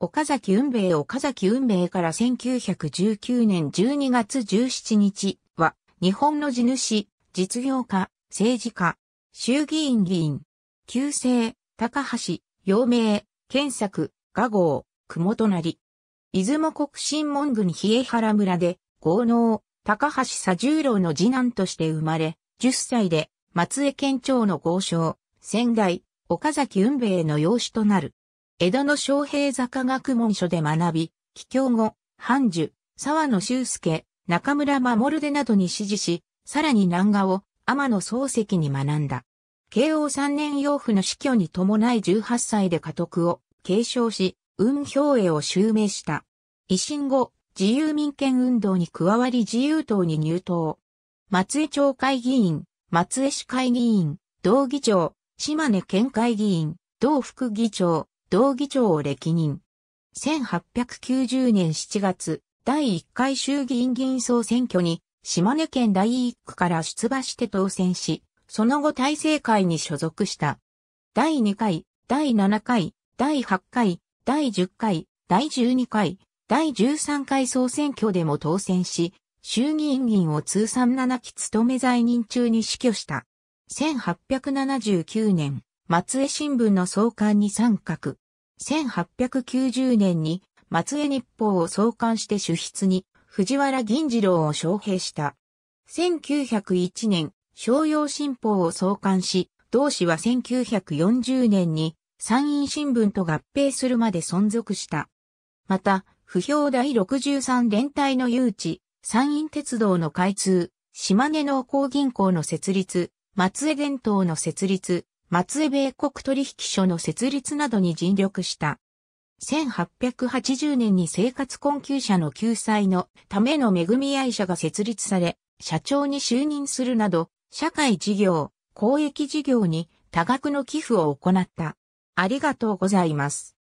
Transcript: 岡崎運兵衛岡崎運兵衛から1919年12月17日は、日本の地主、実業家、政治家、衆議院議員、旧姓、高橋、幼名、健作、雅号、雲隣。出雲国神門郡稗原村で、豪農、高橋佐十郎の次男として生まれ、10歳で、松江県庁の豪商、先代、岡崎運兵衛の養子となる。江戸の昌平坂学問所で学び、帰郷後、範樹、沢野修介、中村守でなどに師事し、さらに南画を天野漱石に学んだ。慶応3年養父の死去に伴い18歳で家督を継承し、運兵衛を襲名した。維新後、自由民権運動に加わり自由党に入党。松江町会議員、松江市会議員、同議長、島根県会議員、同副議長、同議長を歴任。1890年7月、第1回衆議院議員総選挙に、島根県第1区から出馬して当選し、その後大成会に所属した。第2回、第7回、第8回、第10回、第12回、第13回総選挙でも当選し、衆議院議員を通算7期務め在任中に死去した。1879年、松江新聞の創刊に参画。1890年に松江日報を創刊して主筆に藤原銀次郎を招聘した。1901年、商用新報を創刊し、同紙は1940年に山陰新聞と合併するまで存続した。また、不評第63連隊の誘致、山陰鉄道の開通、島根農工銀行の設立、松江電灯の設立、松江米国取引所の設立などに尽力した。1880年に生活困窮者の救済のための恵み会社が設立され、社長に就任するなど、社会事業、公益事業に多額の寄付を行った。ありがとうございます。